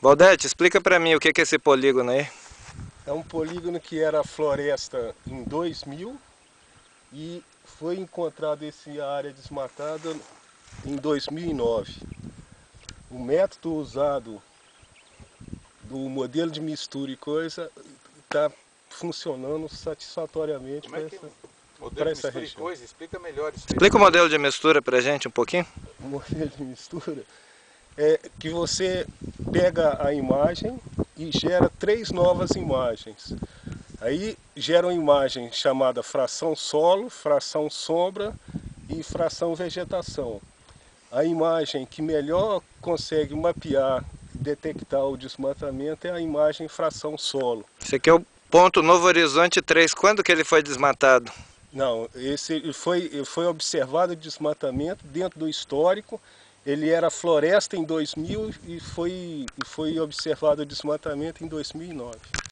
Valdete, explica pra mim o que é esse polígono aí. É um polígono que era floresta em 2000 e foi encontrado essa área desmatada em 2009. O método usado do modelo de mistura e coisa está funcionando satisfatoriamente para essa região. Coisa, explica melhor isso. Explica o modelo de mistura para a gente um pouquinho. O modelo de mistura é que você pega a imagem e gera 3 novas imagens. Aí gera uma imagem chamada fração solo, fração sombra e fração vegetação. A imagem que melhor consegue mapear, detectar o desmatamento é a imagem fração solo. Esse aqui é o ponto Novo Horizonte 3. Quando que ele foi desmatado? Não, esse foi observado o desmatamento dentro do histórico. Ele era floresta em 2000 e foi observado o desmatamento em 2009.